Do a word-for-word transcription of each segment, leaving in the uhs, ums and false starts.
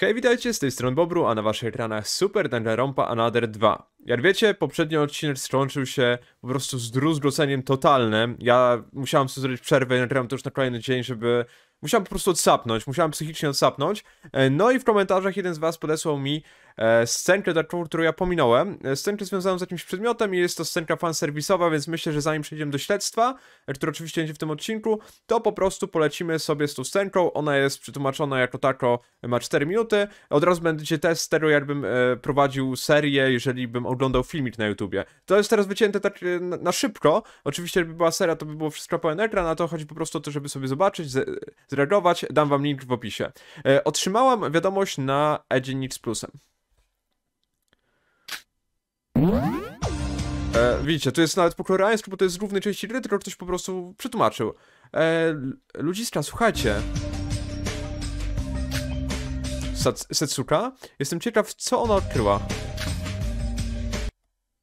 Hej, witajcie, z tej strony Bobru, a na waszych ekranach Super Danganronpa Another dwa. Jak wiecie, poprzedni odcinek skończył się po prostu z rozgroceniem totalnym. Ja musiałem sobie zrobić przerwę, nagrałem to już na kolejny dzień, żeby... Musiałem po prostu odsapnąć, musiałem psychicznie odsapnąć. No i w komentarzach jeden z was podesłał mi scenkę taką, którą ja pominąłem. Scenkę związaną z jakimś przedmiotem i jest to scenka fanserwisowa, więc myślę, że zanim przejdziemy do śledztwa, które oczywiście będzie w tym odcinku, to po prostu polecimy sobie z tą scenką. Ona jest przetłumaczona jako tako, ma cztery minuty. Od razu będziecie test tego, jakbym prowadził serię, jeżeli bym oglądał filmik na YouTubie. To jest teraz wycięte tak na szybko. Oczywiście, jakby była seria, to by było wszystko pełen ekran, a to chodzi po prostu o to, żeby sobie zobaczyć, zreagować. Dam wam link w opisie. Otrzymałam wiadomość na Edzie Nic Plusem. E, widzicie, to jest nawet po koreańsku, bo to jest z głównej części gry, tylko ktoś po prostu przetłumaczył. E, ludziska, słuchajcie. Setsuka? Jestem ciekaw, co ona odkryła.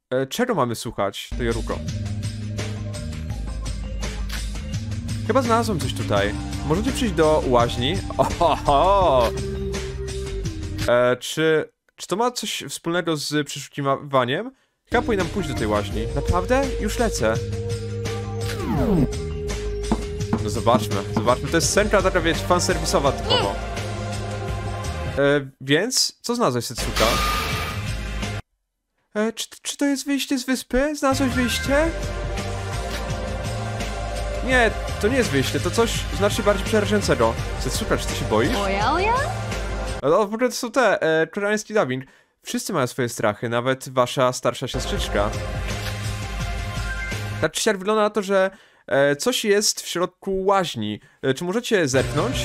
E, czego mamy słuchać, to Yoruko? Chyba znalazłem coś tutaj. Możecie przyjść do łaźni. Ohoho! E, czy... Czy to ma coś wspólnego z przeszukiwaniem? Chyba powinnam pójść do tej łaźni. Naprawdę? Już lecę. No zobaczmy, zobaczmy. To jest scenka taka, wiecie, fanserwisowa typowo. E, więc? Co znalazłeś, Setsuka? E, czy, czy to jest wyjście z wyspy? Znalazłeś wyjście? Nie, to nie jest wyjście, to coś znacznie bardziej przerażającego. Setsuka, czy ty się boisz? No w ogóle to są te, e, koreański dubbing. Wszyscy mają swoje strachy, nawet wasza starsza siostrzyczka. Tak czy siak wygląda na to, że e, coś jest w środku łaźni. E, czy możecie zerknąć?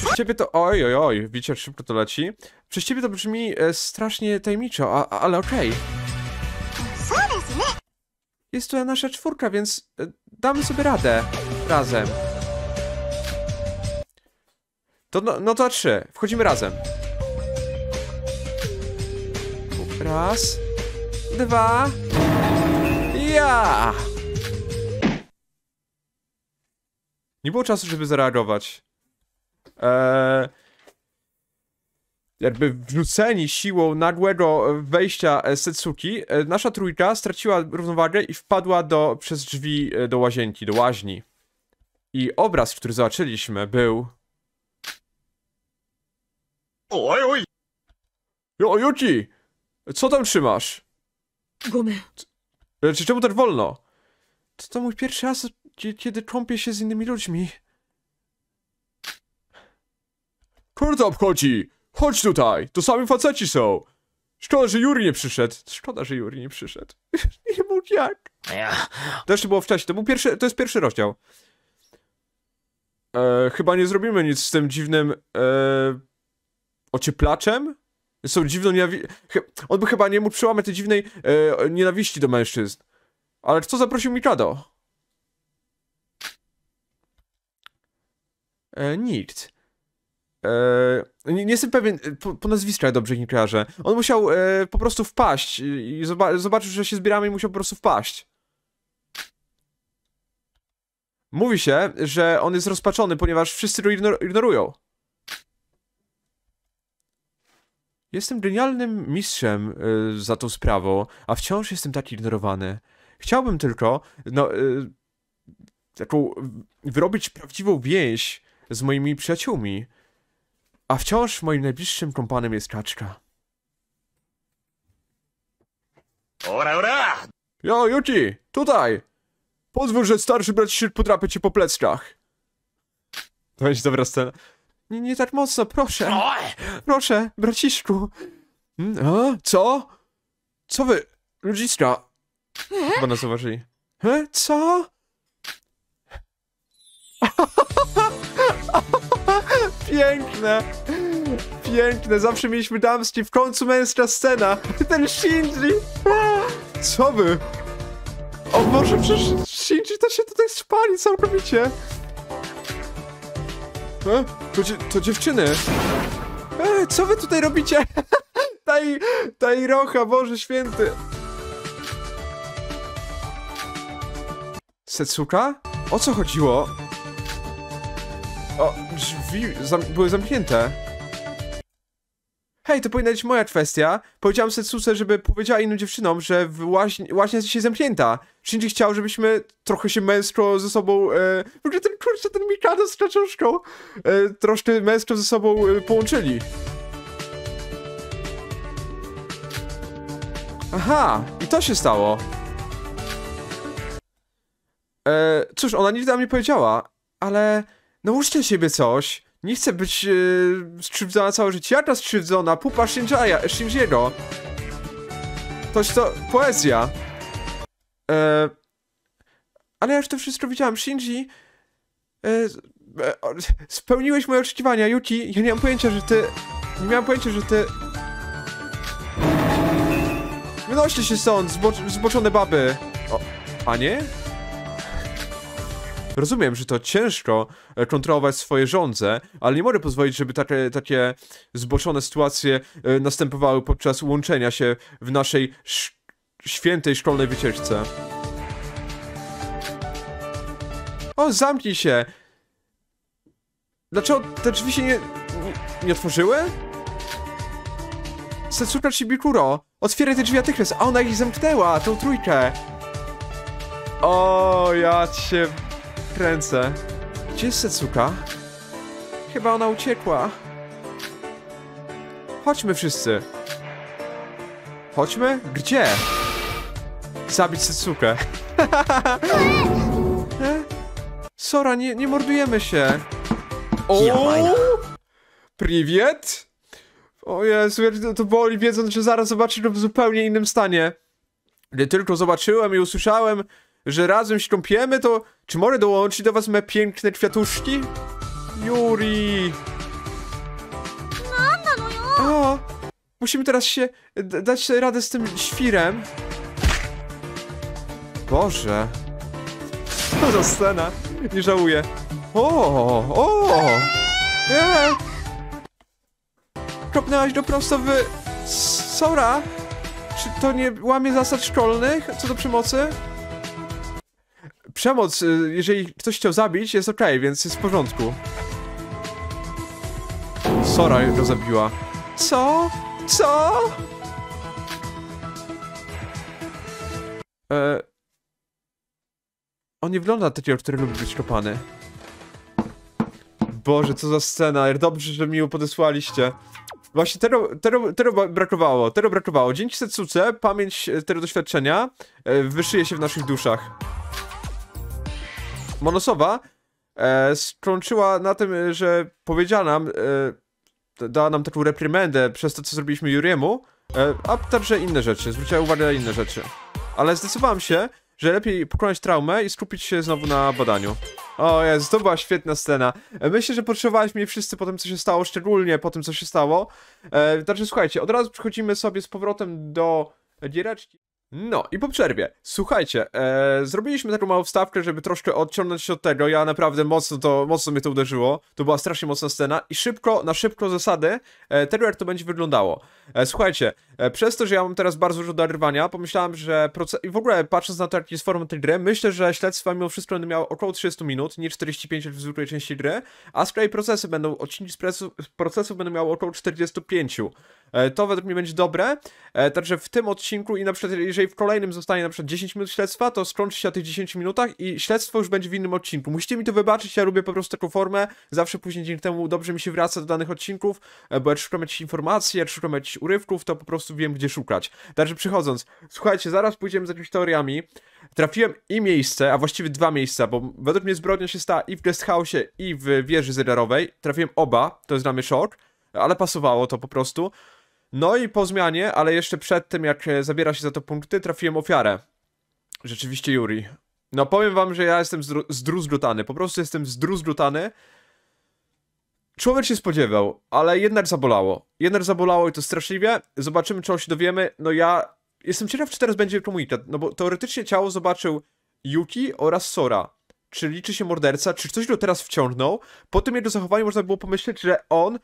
Przez ciebie to... Oj, oj, oj, widzicie, szybko to leci. Przez ciebie to brzmi e, strasznie tajemniczo, a, a, ale okej. Okay. Jest to nasza czwórka, więc e, damy sobie radę razem. To, no, no to trzy. Wchodzimy razem. Raz. Dwa. Ja! Nie było czasu, żeby zareagować. Eee, jakby wrzuceni siłą nagłego wejścia Setsuki, nasza trójka straciła równowagę i wpadła do, przez drzwi do łazienki, do łaźni. I obraz, który zobaczyliśmy, był... Oj, oj! Jo, Yuki! Co tam trzymasz? Gome. Czy czemu tak wolno? To to mój pierwszy raz, kiedy kąpię się z innymi ludźmi. Kurde obchodzi! Chodź tutaj! To sami faceci są! Szkoda, że Yuri nie przyszedł. Szkoda, że Yuri nie przyszedł. Nie mógł jak. To jeszcze było wcześniej. To był pierwszy, to jest pierwszy rozdział. E, chyba nie zrobimy nic z tym dziwnym... E... ocieplaczem? Są dziwną nienawi... On by chyba nie mógł przełamać tej dziwnej e, nienawiści do mężczyzn. Ale kto zaprosił Mikado? E, nikt. E, nie, nie jestem pewien, po, po nazwiskach dobrze nie kojarzę. On musiał e, po prostu wpaść i zoba zobaczył, że się zbieramy i musiał po prostu wpaść. Mówi się, że on jest rozpaczony, ponieważ wszyscy go ignor ignorują. Jestem genialnym mistrzem y, za tą sprawą, a wciąż jestem tak ignorowany. Chciałbym tylko, no, y, taką, wyrobić prawdziwą więź z moimi przyjaciółmi, a wciąż moim najbliższym kompanem jest kaczka. Ora, ora! Jo, Yuki, tutaj! Pozwól, że starszy brat się podrapie cię po pleckach. To będzie dobra scena. Nie, nie tak mocno, proszę. Proszę, braciszku. A, co? Co wy, ludziska? Chyba nas zauważyli. E, co? Piękne. Piękne, zawsze mieliśmy damski, w końcu męska scena. Ten Shinji. Co wy? O Boże, przecież Shinji to się tutaj spali całkowicie. E? To, to dziewczyny! E, co wy tutaj robicie? ta, ta Iroha, Boże Święty! Setsuka? O co chodziło? O, drzwi zam były zamknięte. Hej, to powinna być moja kwestia. Powiedziałam Setsuce, żeby powiedziała innym dziewczynom, że właśnie jest dzisiaj zamknięta. Shinji chciał, żebyśmy trochę się męsko ze sobą... E, w ogóle ten kurczę, ten Mikado z kraczuszką. E, troszkę męsko ze sobą e, połączyli. Aha, i to się stało. E, cóż, ona nic nam nie powiedziała, ale... Nauczcie siebie coś. Nie chcę być yy, skrzywdzona całe życie. Jaka skrzywdzona? Pupa Shinjaya, Shinjiego. Toś to poezja. E, ale ja już to wszystko widziałam. Shinji... E, e, spełniłeś moje oczekiwania, Yuki. Ja nie mam pojęcia, że ty... Nie miałam pojęcia, że ty... Wynoście się stąd, zbo zboczone baby. O, a nie? Rozumiem, że to ciężko kontrolować swoje żądze, ale nie mogę pozwolić, żeby takie, takie zboczone sytuacje następowały podczas łączenia się w naszej świętej szkolnej wycieczce. O, zamknij się! Dlaczego te drzwi się nie, nie, nie otworzyły? Setsuka Shibikuro, otwieraj te drzwi natychmiast, a ona ich zamknęła, tą trójkę. O, ja cię... kręcę. Gdzie jest Setsuka? Chyba ona uciekła. Chodźmy wszyscy. Chodźmy? Gdzie? Zabić Setsukę. Sora, nie, nie mordujemy się. Ooooo! Priwiet? O Jezu, to boli, wiedząc, że zaraz zobaczy go w zupełnie innym stanie. Gdy tylko zobaczyłem i usłyszałem, że razem się kąpiemy, to czy mogę dołączyć do was me piękne kwiatuszki? Yuri! O! Musimy teraz się dać radę z tym świrem. Boże. Co za scena. Nie żałuję. O! O! Eee! Kopnęłaś go prosto w... Sora? Czy to nie łamie zasad szkolnych co do przemocy? Przemoc, jeżeli ktoś chciał zabić, jest okej, okay, więc jest w porządku. Sora go zabiła. Co? Co? Eee... On nie wygląda na takiego, który lubi być kopany. Boże, co za scena. Dobrze, że mi podesłaliście. Właśnie tego, tego, tego brakowało. Tego brakowało. Dzięki Setsuce, pamięć tego doświadczenia e, wyszyje się w naszych duszach. Monosowa e, skończyła na tym, że powiedziała nam, e, dała nam taką reprymendę przez to, co zrobiliśmy Yuriemu, e, a także inne rzeczy, zwróciła uwagę na inne rzeczy. Ale zdecydowałem się, że lepiej pokonać traumę i skupić się znowu na badaniu. O Jezu, to była świetna scena. E, myślę, że potrzebowaliśmy jej wszyscy po tym, co się stało, szczególnie po tym, co się stało. E, także słuchajcie, od razu przechodzimy sobie z powrotem do giereczki. No i po przerwie, słuchajcie, e, zrobiliśmy taką małą wstawkę, żeby troszkę odciągnąć się od tego, ja naprawdę mocno to, mocno mnie to uderzyło, to była strasznie mocna scena i szybko, na szybko zasady e, tego, jak to będzie wyglądało. E, słuchajcie, e, przez to, że ja mam teraz bardzo dużo darwania, pomyślałem, że proces... i w ogóle patrząc na to, jaki jest format tej gry, myślę, że śledztwa mimo wszystko będą miały około trzydziestu minut, nie czterdzieści pięć jak w zwykłej części gry, a z kolei procesy będą, odcinki z procesów będą miały około czterdziestu pięciu. To według mnie będzie dobre, e, także w tym odcinku i na przykład jeżeli w kolejnym zostanie na przykład dziesięć minut śledztwa, to skończy się o tych dziesięciu minutach i śledztwo już będzie w innym odcinku. Musicie mi to wybaczyć, ja lubię po prostu taką formę, zawsze później dzięki temu dobrze mi się wraca do danych odcinków, e, bo jak szukam jakichś informacji, jak szukam jakichś urywków, to po prostu wiem, gdzie szukać. Także przychodząc, słuchajcie, zaraz pójdziemy za jakimiś teoriami, trafiłem i miejsce, a właściwie dwa miejsca, bo według mnie zbrodnia się stała i w guest house i w wieży zegarowej, trafiłem oba, to jest dla mnie szok, ale pasowało to po prostu. No i po zmianie, ale jeszcze przed tym, jak zabiera się za to punkty, trafiłem ofiarę. Rzeczywiście Yuri. No powiem wam, że ja jestem zdruzglutany. Po prostu jestem zdruzglutany. Człowiek się spodziewał, ale jednak zabolało. Jednak zabolało i to straszliwie. Zobaczymy, czego się dowiemy. No ja jestem ciekaw, czy teraz będzie komunikat. No bo teoretycznie ciało zobaczył Yuki oraz Sora. Czy liczy się morderca? Czy ktoś go teraz wciągnął? Po tym jego zachowaniu można było pomyśleć, że on...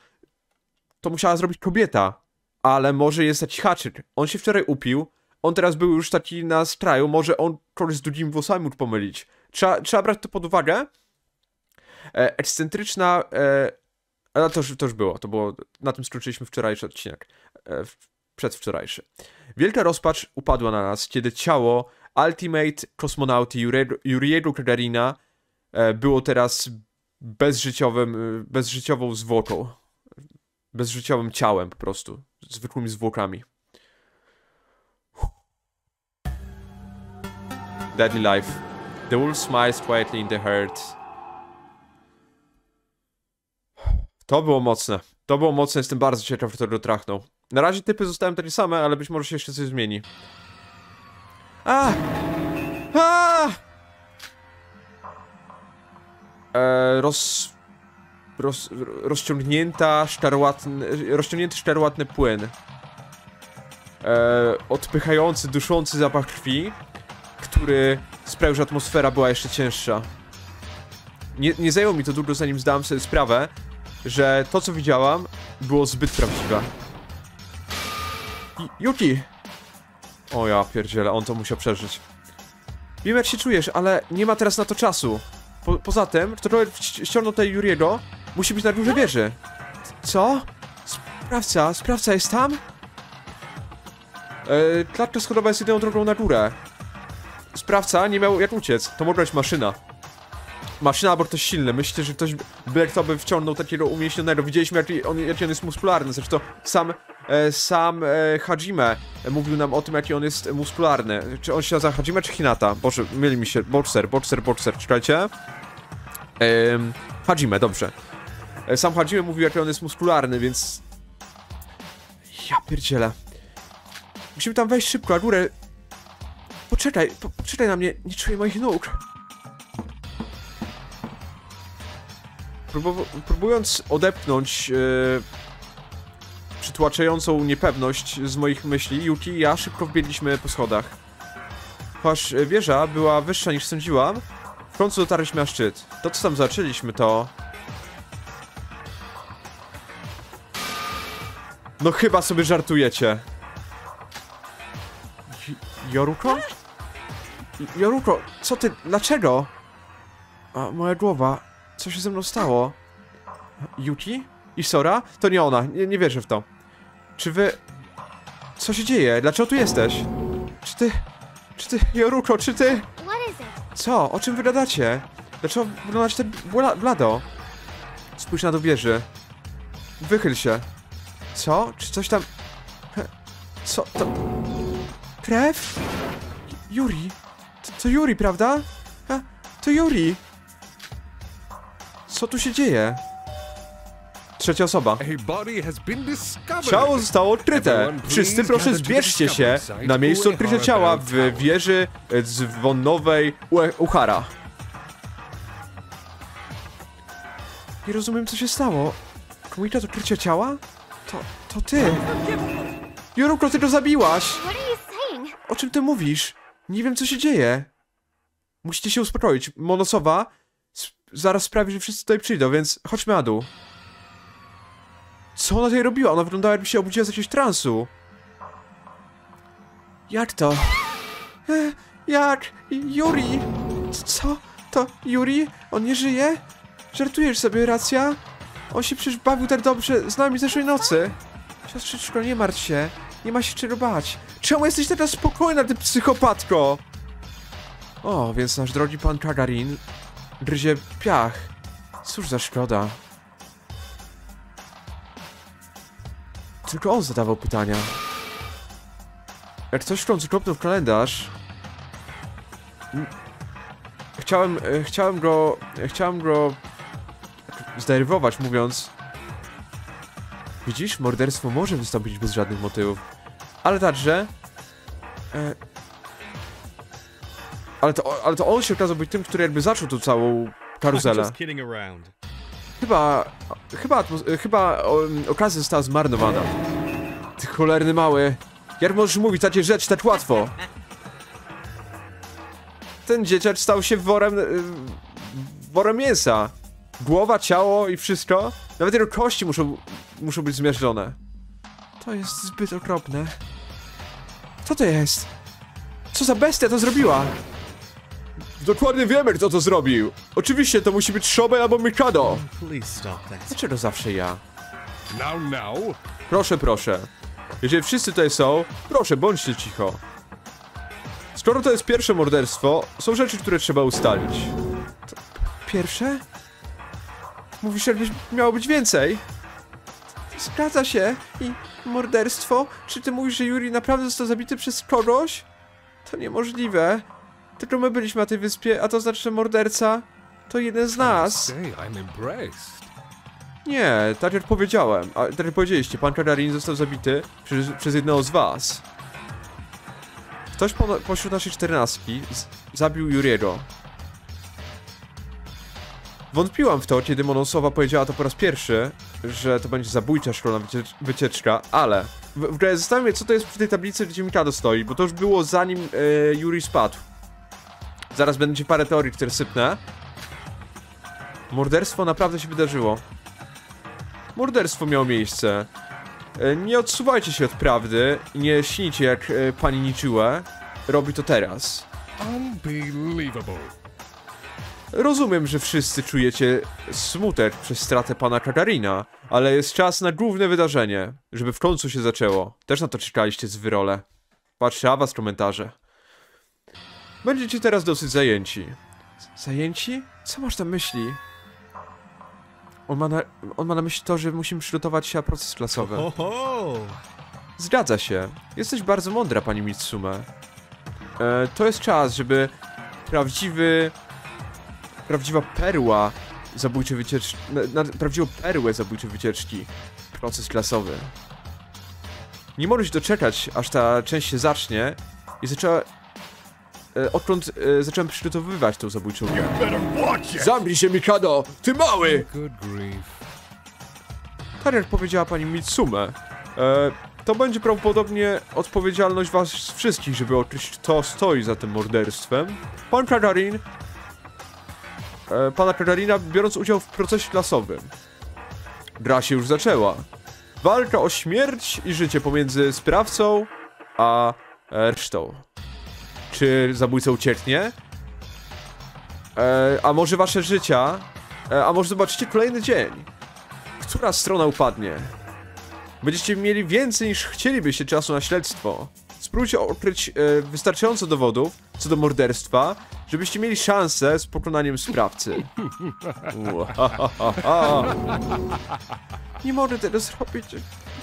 To musiała zrobić kobieta. Ale może jest taki haczyk. On się wczoraj upił. On teraz był już taki na skraju. Może on kogoś z drugimi włosami mógł pomylić. Trzeba, trzeba brać to pod uwagę. E, ekscentryczna... E, a to, to już było, to było... Na tym skończyliśmy wczorajszy odcinek. E, przedwczorajszy. Wielka rozpacz upadła na nas, kiedy ciało Ultimate kosmonauty Yuriego Gagarina e, było teraz bezżyciowym, bezżyciową zwłoką. Bezżyciowym ciałem po prostu. Zwykłymi zwłokami. Deadly life. The wolf smiles quietly in the herd. To było mocne. To było mocne, jestem bardzo ciekaw, kto go trachnął. Na razie typy zostały takie same, ale być może się jeszcze coś zmieni. A! A! Eee, roz... Roz... Rozciągnięta szkarłatny... Rozciągnięty szkarłatny płyn. Eee, odpychający, duszący zapach krwi, który sprawił, że atmosfera była jeszcze cięższa. Nie, nie zajęło mi to długo, zanim zdałem sobie sprawę, że to, co widziałam, było zbyt prawdziwe. I Yuki! O ja pierdziele, on to musiał przeżyć. Wiem, jak się czujesz, ale nie ma teraz na to czasu. Po, poza tym, kto ściągnął tej Yuriego, musi być na górze wieży. Co? Sprawca, sprawca jest tam? Yy, klatka schodowa jest jedyną drogą na górę. Sprawca nie miał jak uciec, to mogła być maszyna. Maszyna albo ktoś silny, myślę, że ktoś by, kto by wciągnął takiego umieśnionego. Widzieliśmy, jaki on, jaki on jest muskularny, zresztą sam e, sam e, Hajime mówił nam o tym, jaki on jest muskularny. Czy on się nazywa Hajime czy Hinata? Boże, myli mi się, bokser, bokser, bokser, czekajcie. E, Hajime, dobrze. E, sam Hajime mówił, jaki on jest muskularny, więc... Ja pierdzielę. Musimy tam wejść szybko, a górę... Poczekaj, po, poczekaj na mnie, nie czuję moich nóg. Próbując odepchnąć yy, przytłaczającą niepewność z moich myśli, Yuki i ja szybko wbiegliśmy po schodach. Chociaż wieża była wyższa niż sądziłam, w końcu dotarliśmy na szczyt. To, co tam zaczęliśmy, to... No chyba sobie żartujecie. Yoruko? Yoruko, co ty? Dlaczego? A, moja głowa... Co się ze mną stało? Yuki? I Sora? To nie ona, nie, nie wierzę w to. Czy wy... Co się dzieje? Dlaczego tu jesteś? Czy ty... Czy ty... Yoruko, czy ty... Co? O czym wy gadacie? Dlaczego wyglądacie tak blado? Spójrz na do wieży. Wychyl się. Co? Czy coś tam... Co? To... Krew? Yuri? To, to Yuri, prawda? A, to Yuri! Co tu się dzieje? Trzecia osoba. Ciało zostało odkryte. Wszyscy proszę zbierzcie się na miejscu odkrycia ciała w wieży dzwonnowej Uehara. Nie rozumiem, co się stało. Komunikat odkrycia ciała? To... to ty. Yoruko, ty go zabiłaś! O czym ty mówisz? Nie wiem, co się dzieje. Musicie się uspokoić. Monosowa... Zaraz sprawi, że wszyscy tutaj przyjdą, więc chodźmy na dół. Co ona tutaj robiła? Ona wyglądała, jakby się obudziła z jakiegoś transu. Jak to? E, jak? Yuri? Co? To Yuri? On nie żyje? Żartujesz sobie, racja? On się przecież bawił tak dobrze z nami zeszłej nocy. Siostrzyczko, nie martw się. Nie ma się czego bać. Czemu jesteś teraz spokojna, ty psychopatko? O, więc nasz drogi pan Gagarin... Gryzie piach. Cóż za szkoda. Tylko on zadawał pytania. Jak ktoś w końcu kopnął w kalendarz... Chciałem... E, chciałem go... E, chciałem go... zdenerwować, mówiąc... Widzisz, morderstwo może wystąpić bez żadnych motywów. Ale także... E, Ale to, ale to on się okazał być tym, który jakby zaczął tu całą karuzelę. Chyba... Chyba, chyba um, okazja została zmarnowana. Ty cholerny mały. Jak możesz mówić takie rzeczy tak łatwo? Ten dzieciak stał się worem... worem mięsa. Głowa, ciało i wszystko. Nawet jego kości muszą, muszą być zmiażdżone. To jest zbyt okropne. Co to jest? Co za bestia to zrobiła? Dokładnie wiemy, kto to zrobił. Oczywiście to musi być Shobe albo Mikado. Dlaczego zawsze ja? Proszę, proszę. Jeżeli wszyscy tutaj są, proszę, bądźcie cicho. Skoro to jest pierwsze morderstwo, są rzeczy, które trzeba ustalić. To pierwsze? Mówisz, jakby miało być więcej? Zgadza się. I morderstwo? Czy ty mówisz, że Yuri naprawdę został zabity przez kogoś? To niemożliwe. Tylko my byliśmy na tej wyspie, a to znaczy, że morderca to jeden z nas. Nie, tak jak powiedziałem, a tak jak powiedzieliście, pan Gagarin został zabity przez, przez jednego z was. Ktoś po, pośród naszej czternastki z, zabił Yuriego. Wątpiłam w to, kiedy Monosowa powiedziała to po raz pierwszy, że to będzie zabójcza szkolna wyciecz wycieczka, ale w, w ogóle zastanawiam się, co to jest przy tej tablicy, gdzie Mikado stoi, bo to już było zanim e, Yuri spadł. Zaraz będzie parę teorii, które sypnę. Morderstwo naprawdę się wydarzyło. Morderstwo miało miejsce. Nie odsuwajcie się od prawdy. Nie śnijcie jak pani Nichiue robi to teraz. Rozumiem, że wszyscy czujecie smutek przez stratę pana Gagarina, ale jest czas na główne wydarzenie, żeby w końcu się zaczęło. Też na to czekaliście z wyrole. Patrzę na was komentarze. Będziecie teraz dosyć zajęci. Zajęci? Co masz na myśli? On ma, na, on ma na myśli to, że musimy przygotować się na proces klasowy. Zgadza się. Jesteś bardzo mądra, pani Mitsume. E, to jest czas, żeby prawdziwy... Prawdziwa perła zabójczej wycieczki... Na, na, prawdziwą perłę zabójczej wycieczki. Proces klasowy. Nie możesz doczekać, aż ta część się zacznie i zaczęła... Odkąd e, zacząłem przygotowywać tą zabójczą grę. Zamknij się, Mikado! Ty mały! Tak jak powiedziała pani Mitsume, e, to będzie prawdopodobnie odpowiedzialność was wszystkich, żeby odkryć, kto stoi za tym morderstwem. Pan Gagarin... E, pana Gagarina biorąc udział w procesie klasowym. Gra się już zaczęła. Walka o śmierć i życie pomiędzy sprawcą a resztą. Czy zabójca ucieknie? E, a może wasze życia? E, a może zobaczycie kolejny dzień? Która strona upadnie? Będziecie mieli więcej niż chcielibyście czasu na śledztwo. Spróbujcie odkryć e, wystarczająco dowodów co do morderstwa, żebyście mieli szansę z pokonaniem sprawcy. Nie mogę tego zrobić.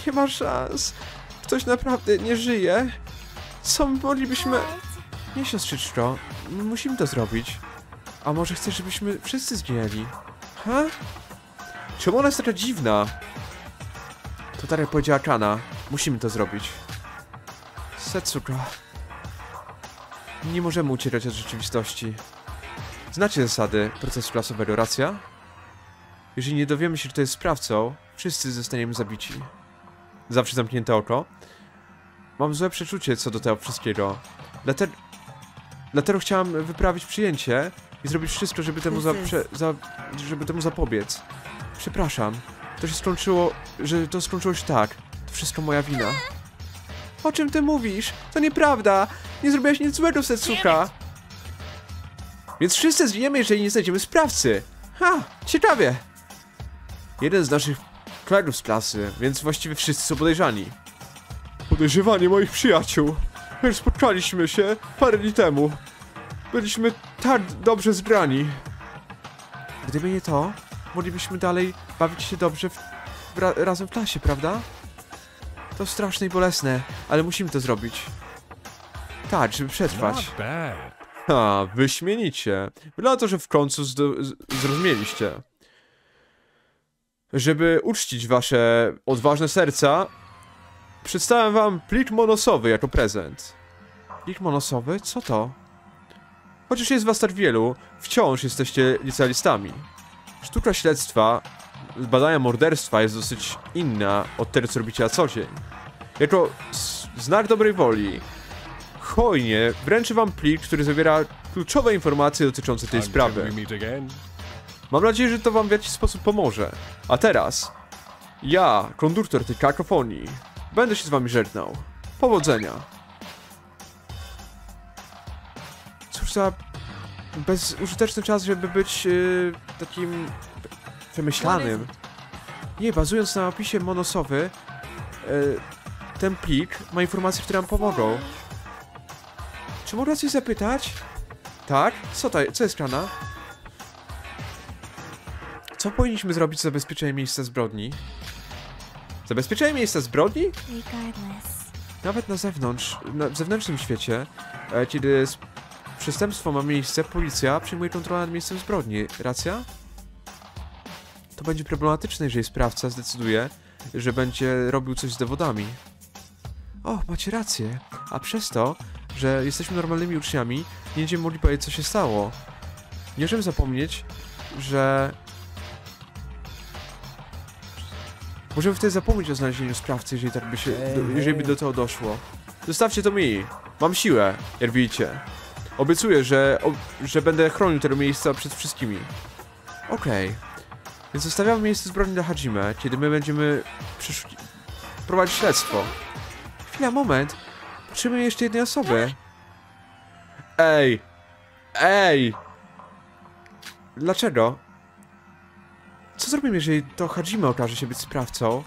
Nie ma szans. Ktoś naprawdę nie żyje. Co moglibyśmy... Nie, siostrzyczko, musimy to zrobić. A może chcesz, żebyśmy wszyscy zginęli? Ha? Czemu ona jest taka dziwna? To tak jak powiedziała Kana. Musimy to zrobić. Setsuka. Nie możemy uciekać od rzeczywistości. Znacie zasady procesu klasowego, racja? Jeżeli nie dowiemy się, kto jest sprawcą, wszyscy zostaniemy zabici. Zawsze zamknięte oko. Mam złe przeczucie co do tego wszystkiego. Dlatego... Dlatego chciałam wyprawić przyjęcie i zrobić wszystko, żeby temu, za, prze, za, żeby temu zapobiec. Przepraszam, to się skończyło, że to skończyło się tak. To wszystko moja wina. O czym ty mówisz? To nieprawda! Nie zrobiłaś nic złego, Setsuka! Więc wszyscy zginiemy, jeżeli nie znajdziemy sprawcy! Ha! Ciekawie! Jeden z naszych kolegów z klasy, więc właściwie wszyscy są podejrzani. Podejrzewanie moich przyjaciół! Już spotkaliśmy się parę dni temu. Byliśmy tak dobrze zbrani. Gdyby nie to, moglibyśmy dalej bawić się dobrze w, w, razem w klasie, prawda? To straszne i bolesne, ale musimy to zrobić. Tak, żeby przetrwać. Ha, wyśmienicie. Wygląda to, że w końcu zrozumieliście. Żeby uczcić wasze odważne serca, przedstawiam wam plik monosowy jako prezent. Plik monosowy? Co to? Chociaż jest was tak wielu, wciąż jesteście licealistami. Sztuka śledztwa, badania morderstwa jest dosyć inna od tego, co robicie na co dzień. Jako znak dobrej woli, hojnie wręczę wam plik, który zawiera kluczowe informacje dotyczące tej sprawy. Mam nadzieję, że to wam w jakiś sposób pomoże. A teraz, ja, konduktor tej kakofonii, będę się z wami żegnał. Powodzenia. Cóż za bezużyteczny czas, żeby być yy, takim wymyślanym. Nie, bazując na opisie Monosowy, yy, ten plik ma informacje, które nam pomogą. Czy można coś zapytać? Tak? Co, ta, co jest grana? Co powinniśmy zrobić za zabezpieczenie miejsca zbrodni? Zabezpieczenie miejsca zbrodni? Nawet na zewnątrz, na, w zewnętrznym świecie, e, kiedy przestępstwo ma miejsce, policja przyjmuje kontrolę nad miejscem zbrodni. Racja? To będzie problematyczne, jeżeli sprawca zdecyduje, że będzie robił coś z dowodami. O, macie rację. A przez to, że jesteśmy normalnymi uczniami, nie będziemy mogli powiedzieć, co się stało. Nie możemy zapomnieć, że... Możemy wtedy zapomnieć o znalezieniu sprawcy, jeżeli tak by się... Do, jeżeli by do tego doszło. Zostawcie to mi! Mam siłę, jak widzicie. Obiecuję, że, ob, że będę chronił tego miejsca przed wszystkimi. Okej. Okay. Więc zostawiamy miejsce zbrodni dla Hajime, kiedy my będziemy przeszuki... prowadzić śledztwo. Chwila, moment. Potrzebujemy jeszcze jednej osoby. Ej! Ej! Dlaczego? Co zrobimy, jeżeli to Hajime okaże się być sprawcą?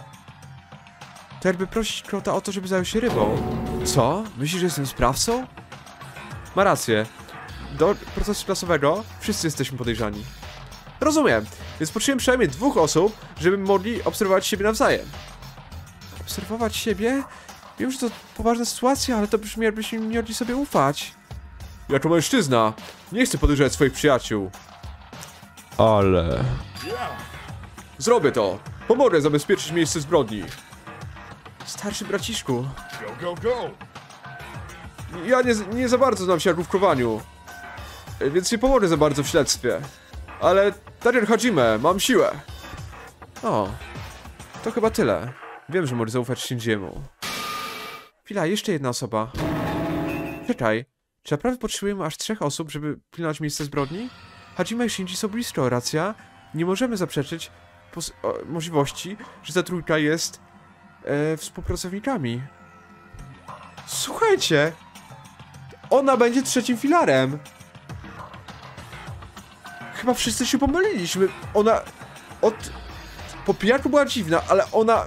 To jakby prosić Krota o to, żeby zajął się rybą. Co? Myślisz, że jestem sprawcą? Ma rację. Do procesu klasowego wszyscy jesteśmy podejrzani. Rozumiem, więc potrzebujemy przynajmniej dwóch osób, żeby mogli obserwować siebie nawzajem. Obserwować siebie? Wiem, że to poważna sytuacja, ale to brzmi, jakbyśmy nie mogli sobie ufać. Jako mężczyzna nie chcę podejrzewać swoich przyjaciół. Ale... Zrobię to! Pomogę zabezpieczyć miejsce zbrodni. Starszy braciszku. Go, go, go! Ja nie, nie za bardzo znam się jak główkowaniu, więc nie pomogę za bardzo w śledztwie. Ale tak jak Hajime, mam siłę. O, to chyba tyle. Wiem, że może zaufać Shinjiemu. Chwila, jeszcze jedna osoba. Czekaj, czy naprawdę potrzebujemy aż trzech osób, żeby pilnować miejsce zbrodni? Hajime i Shinji są blisko, racja? Nie możemy zaprzeczyć o, możliwości, że ta trójka jest e, współpracownikami. Słuchajcie! Ona będzie trzecim filarem! Chyba wszyscy się pomyliliśmy. Ona od... Po pijaku była dziwna, ale ona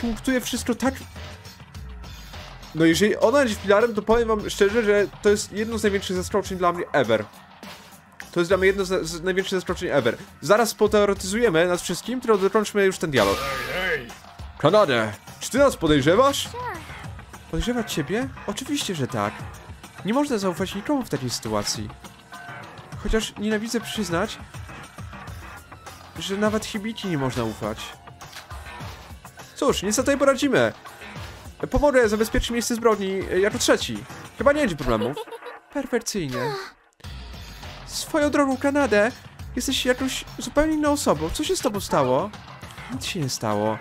punktuje wszystko tak... No jeżeli ona jest filarem, to powiem wam szczerze, że to jest jedno z największych zaskoczeń dla mnie ever. To jest dla mnie jedno z, z największych zaskoczeń ever. Zaraz poteoretyzujemy nas wszystkim, tylko dokończmy już ten dialog. Kanade, czy ty nas podejrzewasz? Podejrzewać ciebie? Oczywiście, że tak. Nie można zaufać nikomu w takiej sytuacji. Chociaż nienawidzę przyznać, że nawet Hibiki nie można ufać. Cóż, nic na to nie poradzimy. Pomogę zabezpieczyć miejsce zbrodni jako trzeci. Chyba nie będzie problemów. Perfekcyjnie. Swoją drogą, Kanadę, jesteś jakąś zupełnie inną osobą. Co się z tobą stało? Nic się nie stało.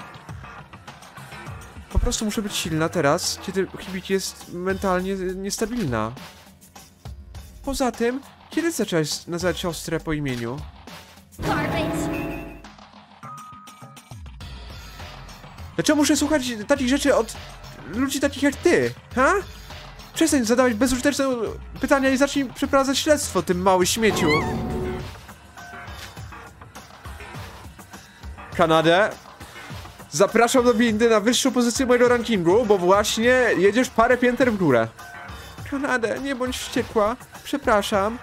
Po prostu muszę być silna teraz, kiedy Hibiki jest mentalnie niestabilna. Poza tym, kiedy zaczęłaś nazywać siostrę po imieniu? Dlaczego muszę słuchać takich rzeczy od ludzi takich jak ty? Ha? Przestań zadawać bezużyteczne pytania i zacznij przeprowadzać śledztwo, tym mały śmieciu. Kanadę? Zapraszam do windy na wyższą pozycję mojego rankingu, bo właśnie jedziesz parę pięter w górę. Kanadę, nie bądź wściekła. Przepraszam.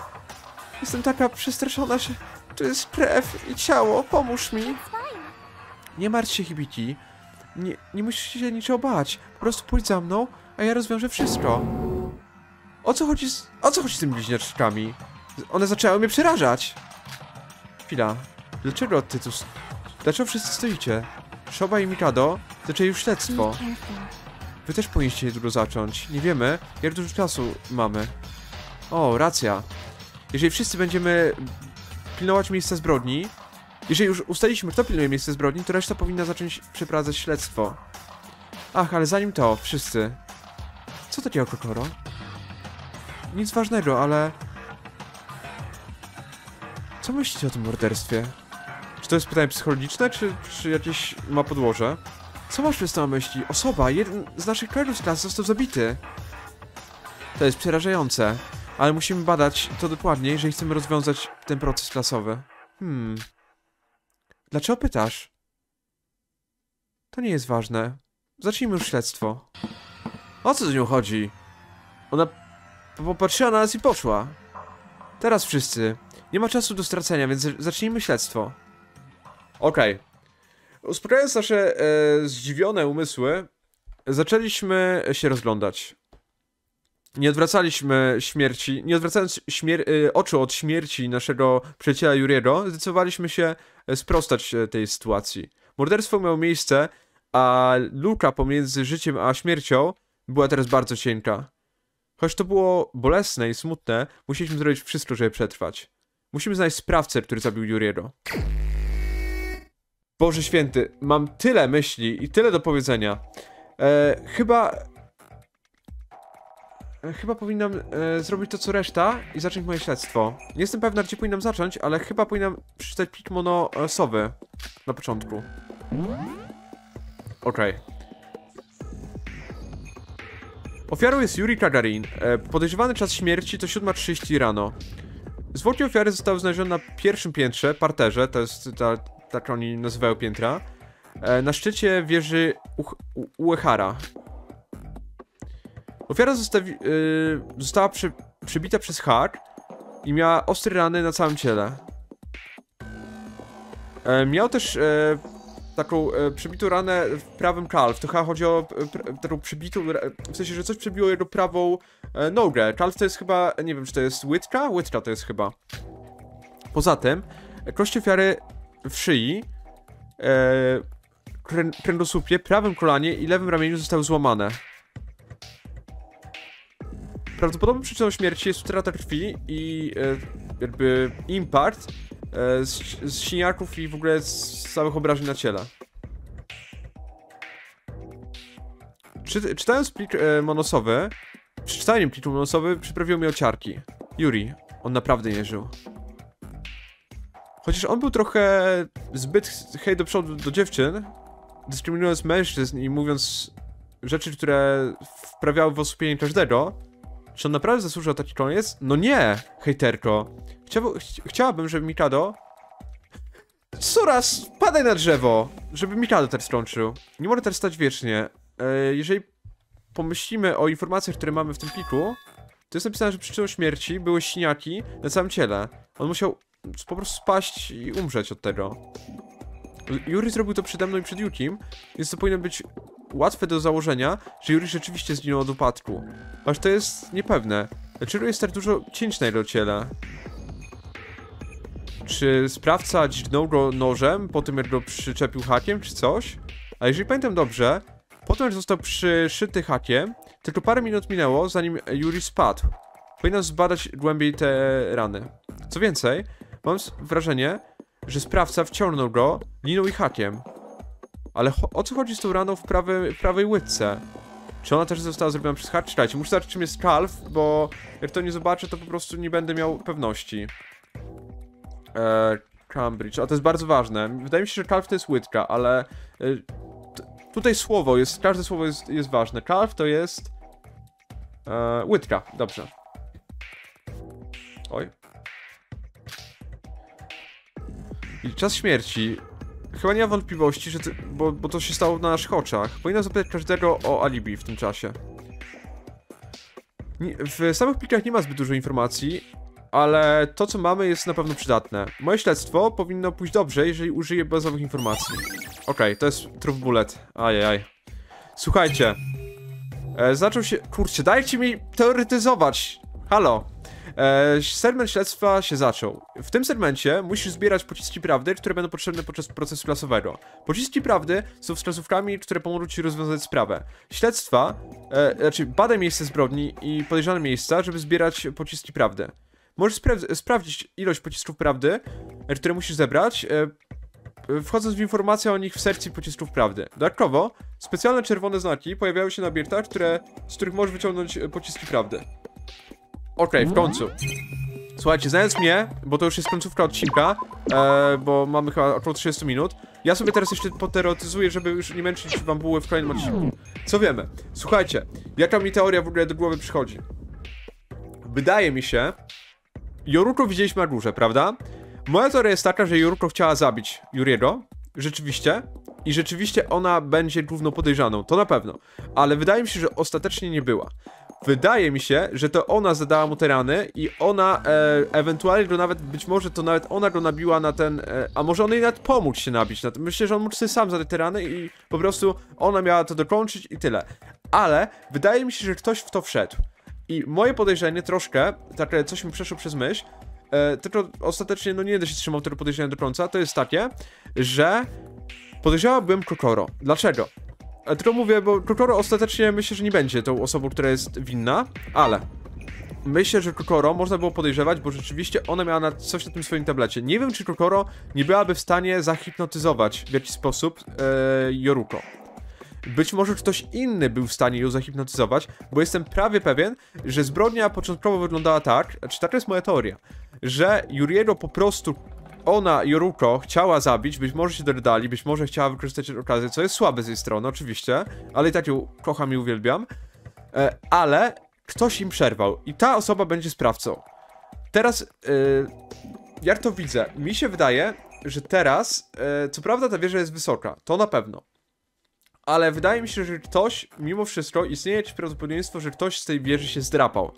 Jestem taka przestraszona, że to jest krew i ciało. Pomóż mi. Nie martw się, Hibiki. Nie, nie musisz się niczego bać. Po prostu pójdź za mną, a ja rozwiążę wszystko. O co chodzi z, o co chodzi z tymi bliźniaczkami? One zaczęły mnie przerażać. Chwila. Dlaczego ty tu... Dlaczego wszyscy stoicie? Shoba i Mikado zaczęli już śledztwo. Wy też powinniście niedługo zacząć. Nie wiemy, jak dużo czasu mamy. O, racja. Jeżeli wszyscy będziemy pilnować miejsca zbrodni, jeżeli już ustaliliśmy, kto pilnuje miejsce zbrodni, to reszta powinna zacząć przeprowadzać śledztwo. Ach, ale zanim to, wszyscy. Co takiego, Kokoro? Nic ważnego, ale... Co myślicie o tym morderstwie? Czy to jest pytanie psychologiczne, czy, czy jakieś ma podłoże? Co masz przez to na myśli? Osoba, jeden z naszych kolegów z klasy został zabity. To jest przerażające. Ale musimy badać to dokładnie, jeżeli chcemy rozwiązać ten proces klasowy. Hmm... Dlaczego pytasz? To nie jest ważne. Zacznijmy już śledztwo. O co z nią chodzi? Ona popatrzyła na nas i poszła. Teraz wszyscy. Nie ma czasu do stracenia, więc zacznijmy śledztwo. Okej. Okay. Uspokajając nasze e, zdziwione umysły, zaczęliśmy się rozglądać. Nie odwracaliśmy śmierci, nie odwracając śmier oczu od śmierci naszego przyjaciela Yuriego, zdecydowaliśmy się sprostać tej sytuacji. Morderstwo miało miejsce, a luka pomiędzy życiem a śmiercią była teraz bardzo cienka. Choć to było bolesne i smutne, musieliśmy zrobić wszystko, żeby przetrwać. Musimy znaleźć sprawcę, który zabił Yuriego. Boże święty, mam tyle myśli i tyle do powiedzenia. E, chyba... Chyba powinnam e, zrobić to co reszta i zacząć moje śledztwo. Nie jestem pewna, gdzie powinnam zacząć, ale chyba powinnam przeczytać plik monosowy na początku. Okej. Okay. Ofiarą jest Yuri Gagarin. E, podejrzewany czas śmierci to siódma trzydzieści rano. Zwłoki ofiary zostały znalezione na pierwszym piętrze, parterze, to jest ta, tak oni nazywają piętra, e, na szczycie wieży Uehara. Ofiara zostawi, yy, została przy, przybita przez hak i miała ostre rany na całym ciele. E, miał też e, taką e, przybitą ranę w prawym kalf. To chyba chodzi o e, taką przybitą, w sensie, że coś przebiło jego prawą e, nogę. Kalf to jest chyba, nie wiem, czy to jest łydka? Łydka to jest chyba. Poza tym, kości ofiary w szyi, e, krę, kręgosłupie, prawym kolanie i lewym ramieniu zostały złamane. Prawdopodobną przyczyną śmierci jest utrata krwi i e, jakby impact e, z, z siniaków i w ogóle z całych obrażeń na ciele. Czy, czytając plik e, monosowy, przeczytaniem pliku monosowy przyprawiło mi ociarki. Yuri, on naprawdę nie żył. Chociaż on był trochę zbyt hej do przodu do dziewczyn, dyskryminując mężczyzn i mówiąc rzeczy, które wprawiały w osłupienie każdego. Czy on naprawdę zasłużył taki koniec? No nie, hejterko. Chcia ch chciałabym, żeby Mikado... Sora, spadaj na drzewo! Żeby Mikado też skończył. Nie może też stać wiecznie. E jeżeli pomyślimy o informacjach, które mamy w tym pliku, to jest napisane, że przyczyną śmierci były siniaki na całym ciele. On musiał po prostu spaść i umrzeć od tego. Yuri zrobił to przede mną i przed Yukim, więc to powinno być... łatwe do założenia, że Yuri rzeczywiście zginął od upadku. Aż to jest niepewne. Dlaczego jest tak dużo cięć na jego ciele? Czy sprawca dźgnął go nożem, po tym jak go przyczepił hakiem, czy coś? A jeżeli pamiętam dobrze, potem jak został przyszyty hakiem, tylko parę minut minęło, zanim Yuri spadł. Powinno zbadać głębiej te rany. Co więcej, mam wrażenie, że sprawca wciągnął go liną i hakiem. Ale o co chodzi z tą raną w prawej, prawej łydce? Czy ona też została zrobiona przez hacz? Czekajcie, muszę zobaczyć, czym jest kalf, bo jak to nie zobaczę, to po prostu nie będę miał pewności. Eee, Cambridge, a to jest bardzo ważne. Wydaje mi się, że kalf to jest łydka, ale... Eee, tutaj słowo jest, każde słowo jest, jest ważne. Kalf to jest... Eee, łydka, dobrze. Oj. I czas śmierci. Chyba nie ma wątpliwości, że to, bo, bo to się stało na naszych oczach. Powinnam zapytać każdego o alibi w tym czasie. Nie, w samych plikach nie ma zbyt dużo informacji, ale to co mamy jest na pewno przydatne. Moje śledztwo powinno pójść dobrze, jeżeli użyję bazowych informacji. Okej, okay, to jest truth bullet. Ajajaj. Słuchajcie. E, zaczął się... Kurczę, dajcie mi teoretyzować. Halo. Eee, segment śledztwa się zaczął. W tym segmencie musisz zbierać pociski prawdy, które będą potrzebne podczas procesu klasowego. Pociski prawdy są wskazówkami, które pomogą ci rozwiązać sprawę. Śledztwa, eee, znaczy badaj miejsce zbrodni i podejrzane miejsca, żeby zbierać pociski prawdy. Możesz spra sprawdzić ilość pocisków prawdy, które musisz zebrać, eee, wchodząc w informacje o nich w sekcji pocisków prawdy. Dodatkowo, specjalne czerwone znaki pojawiają się na obiektach, które, z których możesz wyciągnąć pociski prawdy. Okej, okay, w końcu. Słuchajcie, znając mnie, bo to już jest końcówka odcinka, e, bo mamy chyba około trzydziestu minut, ja sobie teraz jeszcze poteoretyzuję, żeby już nie męczyć wam buły w kolejnym odcinku. Co wiemy? Słuchajcie, jaka mi teoria w ogóle do głowy przychodzi? wydaje mi się, Yoruko widzieliśmy na górze, prawda? Moja teoria jest taka, że Yoruko chciała zabić Yuriego, rzeczywiście, i rzeczywiście ona będzie główną podejrzaną, to na pewno, ale wydaje mi się, że ostatecznie nie była. Wydaje mi się, że to ona zadała mu te rany i ona e, ewentualnie go nawet, być może to nawet ona go nabiła na ten, e, a może on jej nawet pomógł się nabić na ten, myślę, że on mógł sobie sam zadać te rany i po prostu ona miała to dokończyć i tyle. Ale wydaje mi się, że ktoś w to wszedł i moje podejrzenie troszkę, takie coś mi przeszło przez myśl, e, tylko ostatecznie no nie będę się trzymał tego podejrzenia do końca, to jest takie, że podejrzewałbym Kokoro. Dlaczego? Tylko mówię, bo Kokoro ostatecznie myślę, że nie będzie tą osobą, która jest winna, ale myślę, że Kokoro można było podejrzewać, bo rzeczywiście ona miała coś na tym swoim tablecie. Nie wiem, czy Kokoro nie byłaby w stanie zahipnotyzować w jakiś sposób e, Yoruko. Być może ktoś inny był w stanie ją zahipnotyzować, bo jestem prawie pewien, że zbrodnia początkowo wyglądała tak, czy taka jest moja teoria, że Yuriego po prostu... Ona, Yoruko, chciała zabić, być może się dodali, być może chciała wykorzystać okazję, co jest słabe z jej strony, oczywiście, ale i tak ją kocham i uwielbiam, e, ale ktoś im przerwał i ta osoba będzie sprawcą. Teraz, e, jak to widzę, mi się wydaje, że teraz, e, co prawda ta wieża jest wysoka, to na pewno, ale wydaje mi się, że ktoś, mimo wszystko, istnieje prawdopodobieństwo, że ktoś z tej wieży się zdrapał.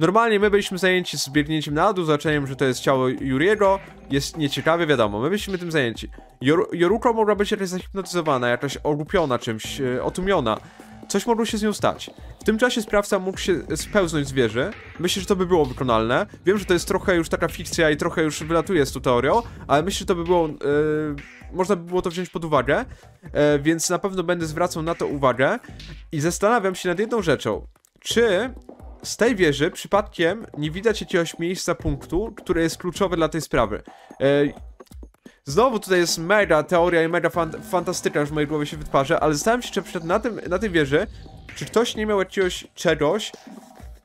Normalnie my byliśmy zajęci z biegnięciem na dół, znaczeniem, że to jest ciało Yuriego, jest nieciekawie, wiadomo, my byliśmy tym zajęci. Yoruko mogła być jakaś zahipnotyzowana, jakaś ogłupiona czymś, e, otumiona. Coś mogło się z nią stać. W tym czasie sprawca mógł się spełznąć z wieży. Myślę, że to by było wykonalne. Wiem, że to jest trochę już taka fikcja i trochę już wylatuje z tą teorią, ale myślę, że to by było... E, można by było to wziąć pod uwagę, e, więc na pewno będę zwracał na to uwagę. I zastanawiam się nad jedną rzeczą. Czy... Z tej wieży przypadkiem nie widać jakiegoś miejsca, punktu, które jest kluczowe dla tej sprawy. Eee, znowu tutaj jest mega teoria i mega fan fantastyka, już w mojej głowie się wytwarza, ale zastanawiam się, czy na, tym, na tej wieży, czy ktoś nie miał jakiegoś czegoś,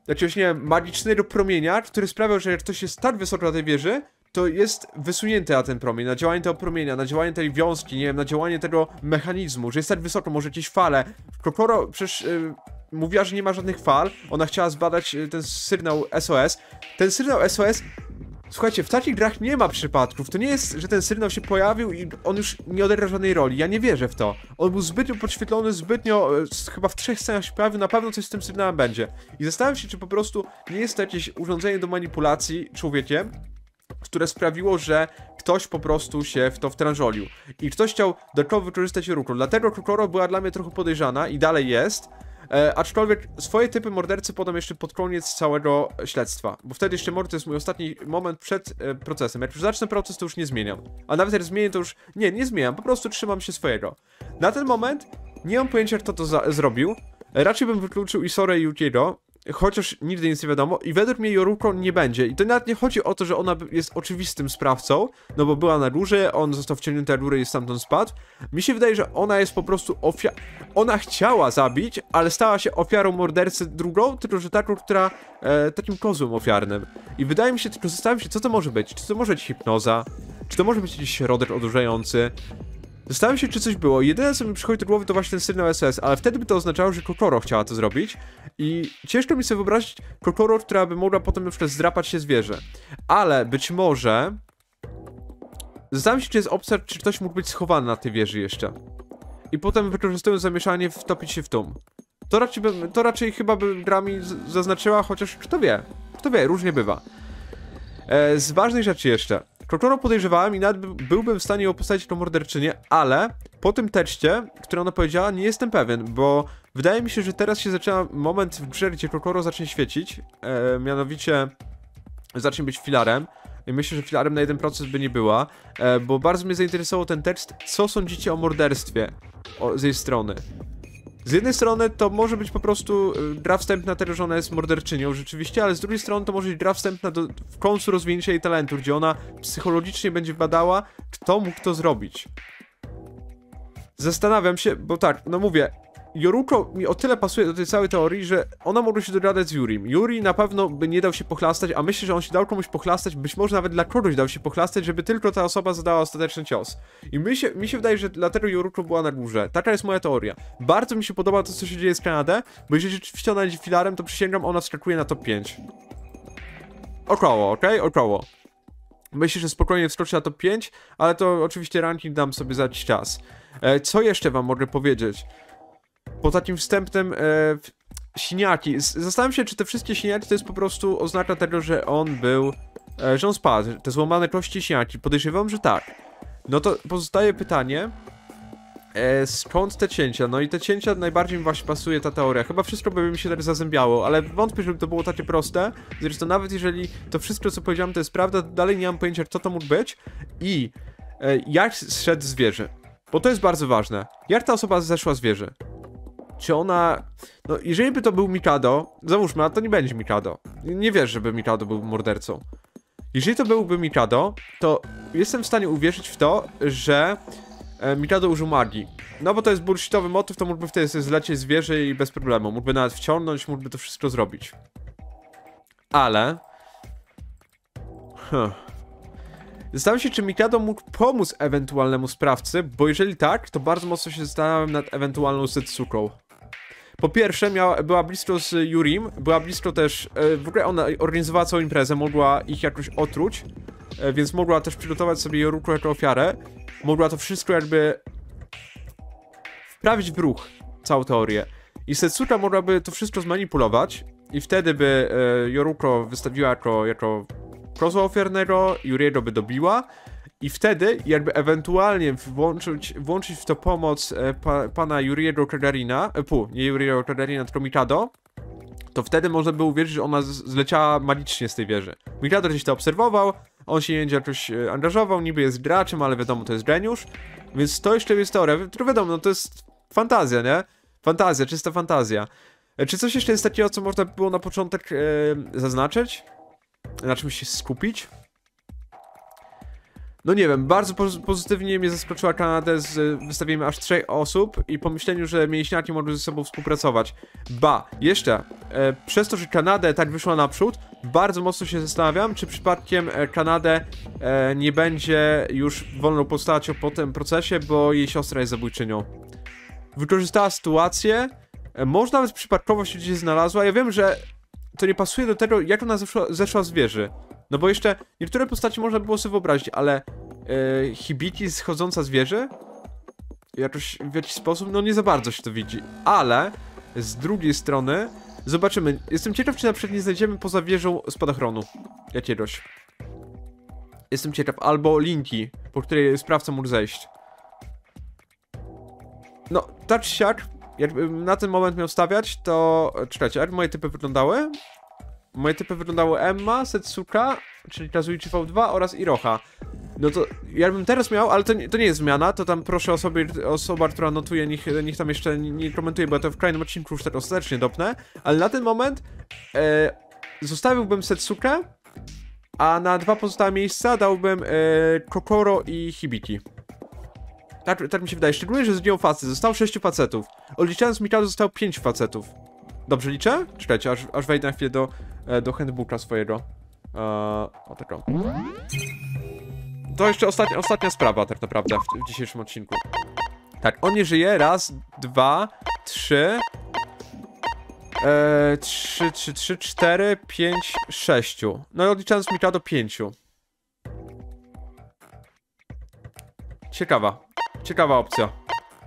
jakiegoś, nie wiem, magicznego promienia, który sprawiał, że jak ktoś jest tak wysoko na tej wieży, to jest wysunięty na ten promień, na działanie tego promienia, na działanie tej wiązki, nie wiem, na działanie tego mechanizmu, że jest tak wysoko, może jakieś fale. Kokoro przecież... Yy, mówiła, że nie ma żadnych fal, ona chciała zbadać ten sygnał S O S. Ten sygnał S O S, słuchajcie, w takich grach nie ma przypadków, to nie jest, że ten sygnał się pojawił i on już nie odegra żadnej roli, ja nie wierzę w to. On był zbytnio podświetlony, zbytnio, chyba w trzech scenach się pojawił, na pewno coś z tym sygnałem będzie. I zastanawiam się, czy po prostu nie jest to jakieś urządzenie do manipulacji człowiekiem, które sprawiło, że ktoś po prostu się w to wtrążolił. I ktoś chciał dodatkowo wykorzystać Yoruko, dlatego Kokoro była dla mnie trochę podejrzana i dalej jest. E, aczkolwiek swoje typy mordercy podam jeszcze pod koniec całego śledztwa, bo wtedy jeszcze mord to jest mój ostatni moment przed e, procesem. Jak już zacznę proces, to już nie zmieniam. A nawet jak zmienię, to już... Nie, nie zmieniam, po prostu trzymam się swojego. Na ten moment nie mam pojęcia, kto to za zrobił. E, raczej bym wykluczył i Sorę, i Yukiego, chociaż nigdy nic nie wiadomo. I według mnie Yoruko nie będzie. I to nawet nie chodzi o to, że ona jest oczywistym sprawcą, no bo była na górze, on został wciągnięty na górę i stamtąd spadł. Mi się wydaje, że ona jest po prostu ofiarą. Ona chciała zabić, ale stała się ofiarą mordercy drugą, tylko że taką, która e, takim kozłem ofiarnym. I wydaje mi się, tylko zastanawiam się, co to może być. Czy to może być hipnoza? Czy to może być jakiś środek odurzający? Zastanawiam się, czy coś było. Jedyne, co mi przychodzi do głowy, to właśnie ten sygnał S O S, ale wtedy by to oznaczało, że Kokoro chciała to zrobić i ciężko mi sobie wyobrazić Kokoro, która by mogła potem na przykład zdrapać się z wieży. Ale być może... Zastanawiam się, czy jest opcja, czy ktoś mógł być schowany na tej wieży jeszcze. I potem wykorzystując zamieszanie, wtopić się w tłum. To raczej, by, to raczej chyba by gra mi zaznaczyła, chociaż kto wie. Kto wie, różnie bywa. E, z ważnych rzeczy jeszcze. Kokoro podejrzewałem i nawet byłbym w stanie ją postawić jako morderczynię, ale po tym tekście, który ona powiedziała, nie jestem pewien, bo wydaje mi się, że teraz się zaczyna moment w grze, gdzie Kokoro zacznie świecić, e, mianowicie zacznie być filarem. I myślę, że filarem na jeden proces by nie była, e, bo bardzo mnie zainteresował ten tekst, co sądzicie o morderstwie o, z jej strony. Z jednej strony to może być po prostu gra wstępna tego, że ona jest morderczynią rzeczywiście, ale z drugiej strony to może być gra wstępna do, w końcu rozwinięcia jej talentu, gdzie ona psychologicznie będzie badała, kto mógł to zrobić. Zastanawiam się, bo tak, no mówię, Yoruko mi o tyle pasuje do tej całej teorii, że ona mogła się dogadać z Yurim. Yuri na pewno by nie dał się pochlastać, a myślę, że on się dał komuś pochlastać, być może nawet dla kogoś dał się pochlastać, żeby tylko ta osoba zadała ostateczny cios. I mi się, mi się wydaje, że dlatego Yoruko była na górze. Taka jest moja teoria. Bardzo mi się podoba to, co się dzieje z Kanadą, bo jeżeli rzeczywiście ona będzie filarem, to przysięgam, ona wskakuje na top pięć. Około, ok? Około. Myślę, że spokojnie wskoczy na top pięć, ale to oczywiście ranking dam sobie za jakiś czas. E, co jeszcze wam mogę powiedzieć? Po takim wstępnym... E, siniaki. Zastanawiam się, czy te wszystkie siniaki to jest po prostu oznaka tego, że on był... E, że on spadł. Te złamane kości siniaki. Podejrzewam, że tak. No to pozostaje pytanie... E, skąd te cięcia? No i te cięcia najbardziej mi właśnie pasuje ta teoria. Chyba wszystko by mi się teraz zazębiało, ale wątpię, żeby to było takie proste. Zresztą nawet jeżeli to wszystko, co powiedziałem, to jest prawda, dalej nie mam pojęcia, kto to mógł być i e, jak zszedł z wieży. Bo to jest bardzo ważne. Jak ta osoba zeszła z wieży? Czy ona... No jeżeli by to był Mikado, załóżmy, a to nie będzie Mikado. Nie wiesz, żeby Mikado był mordercą. Jeżeli to byłby Mikado, to jestem w stanie uwierzyć w to, że... Mikado użył magii. No bo to jest bullshitowy motyw, to mógłby wtedy sobie zlecieć z wieży i bez problemu. Mógłby nawet wciągnąć, mógłby to wszystko zrobić. Ale... Huh. Zastanawiam się, czy Mikado mógł pomóc ewentualnemu sprawcy, bo jeżeli tak, to bardzo mocno się zastanawiam nad ewentualną Setsuką. Po pierwsze, miała, była blisko z Yurim, była blisko też... W ogóle ona organizowała całą imprezę, mogła ich jakoś otruć, więc mogła też przygotować sobie Yoruko jako ofiarę. Mogła to wszystko jakby wprawić w ruch całą teorię. I Setsuka mogłaby to wszystko zmanipulować i wtedy by e, Yoruko wystawiła jako, jako kozła ofiarnego, Yuriego by dobiła i wtedy jakby ewentualnie włączyć, włączyć w to pomoc e, pa, pana Yuriego Gagarina, e, pu, nie Yuriego Gagarina, tylko Mikado, to wtedy można by uwierzyć, że ona z, zleciała magicznie z tej wieży. Mikado gdzieś to obserwował. On się będzie jakoś angażował, niby jest graczem, ale wiadomo, to jest geniusz. Więc to jeszcze jest teoria, to wiadomo, no to jest fantazja, nie? Fantazja, czysta fantazja. Czy coś jeszcze jest takiego, co można było na początek yy, zaznaczyć? Na czymś się skupić? No nie wiem, bardzo poz pozytywnie mnie zaskoczyła Kanada z wystawieniem aż trzech osób i pomyśleniu, że mięśniaki mogą ze sobą współpracować. Ba, jeszcze, e, przez to, że Kanada tak wyszła naprzód, bardzo mocno się zastanawiam, czy przypadkiem Kanadę e, nie będzie już wolną postacią po tym procesie, bo jej siostra jest zabójczynią. Wykorzystała sytuację, e, może nawet przypadkowo się gdzieś znalazła. Ja wiem, że to nie pasuje do tego, jak ona zeszła, zeszła z wieży. No bo jeszcze niektóre postacie można było sobie wyobrazić, ale yy, Hibiki schodząca z wieży? Jakoś w jakiś sposób, no nie za bardzo się to widzi. Ale z drugiej strony zobaczymy. Jestem ciekaw, czy na przykład nie znajdziemy poza wieżą spadochronu jakiegoś. Jestem ciekaw, albo linki, po której sprawca mógł zejść. No, tak czy siak, jakbym na ten moment miał stawiać, to... Czekajcie, jak moje typy wyglądały? Moje typy wyglądały Emma, Setsuka, czyli Kazuichi V dwa oraz Iroha. No to ja bym teraz miał, ale to nie, to nie jest zmiana, to tam proszę osobie, osoba, która notuje, niech, niech tam jeszcze nie komentuje, bo ja to w kolejnym odcinku już tak ostatecznie dopnę. Ale na ten moment e, zostawiłbym Setsukę, a na dwa pozostałe miejsca dałbym e, Kokoro i Hibiki. Tak, tak mi się wydaje, szczególnie, że zdjął facet, zostało sześciu facetów. Odliczając Mikado zostało pięć facetów. Dobrze liczę? Czekajcie, aż, aż wejdę na chwilę do... do handbooka swojego. Eee, o tak o. To jeszcze ostatnia, ostatnia sprawa tak naprawdę w, w dzisiejszym odcinku. Tak, on nie żyje. Raz, dwa, trzy. Eee, trzy, trzy, trzy, cztery, pięć, sześciu. No i odliczając Mikado do pięciu. Ciekawa. Ciekawa opcja.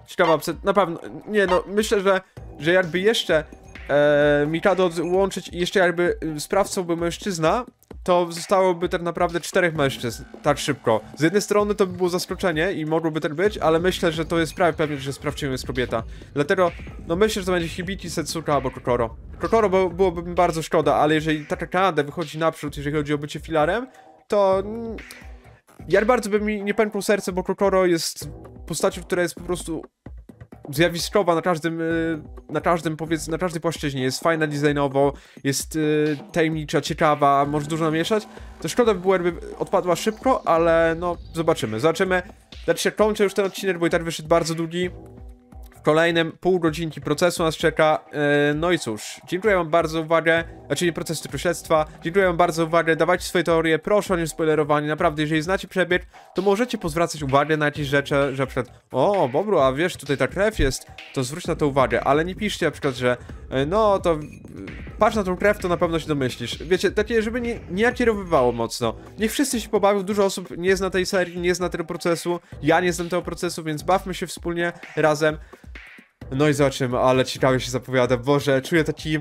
Ciekawa opcja. Na pewno. Nie no, myślę, że, że jakby jeszcze... E, Mikado łączyć i jeszcze jakby sprawcą był mężczyzna, to zostałoby tak naprawdę czterech mężczyzn tak szybko. Z jednej strony to by było zaskoczenie i mogłoby tak być, ale myślę, że to jest prawie pewnie, że sprawczynią jest kobieta. Dlatego, no myślę, że to będzie Hibiki, Setsuka albo Kokoro. Kokoro bo, byłoby mi bardzo szkoda, ale jeżeli taka Kanada wychodzi naprzód, jeżeli chodzi o bycie filarem, to... Ja bardzo bym mi nie pękło serce, bo Kokoro jest postacią, która jest po prostu... zjawiskowa na każdym, na każdym powiedz, na każdej płaszczyźnie, jest fajna designowo, jest y, tajemnicza, ciekawa, może dużo namieszać, to szkoda by było, jakby odpadła szybko, ale no zobaczymy, zobaczymy, znaczy kończę już ten odcinek, bo i tak wyszedł bardzo długi, w kolejnym pół godzinki procesu nas czeka, yy, no i cóż, dziękuję wam bardzo za uwagę, znaczy nie procesu, tylko śledztwa, dziękuję wam bardzo za uwagę, dawajcie swoje teorie, proszę o nie spoilerowanie, naprawdę, jeżeli znacie przebieg, to możecie pozwracać uwagę na jakieś rzeczy, że na przykład, o, Bobru, a wiesz, tutaj ta krew jest, to zwróć na to uwagę, ale nie piszcie na przykład, że no to patrz na tą krew, to na pewno się domyślisz. Wiecie, takie, żeby nie, nie nakierowywało mocno. Niech wszyscy się pobawią, dużo osób nie zna tej serii, nie zna tego procesu, ja nie znam tego procesu, więc bawmy się wspólnie, razem. No i zobaczymy, ale ciekawie się zapowiada, Boże, czuję taki...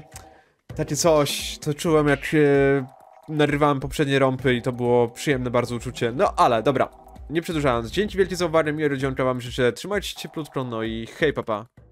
Takie coś, to czułem jak yy, narywałem poprzednie rąpy i to było przyjemne bardzo uczucie. No ale, dobra, nie przedłużając, dzięki wielkie za uwagę, miłego dzionka wam życzę, trzymajcie się cieplutko, no i hej, papa.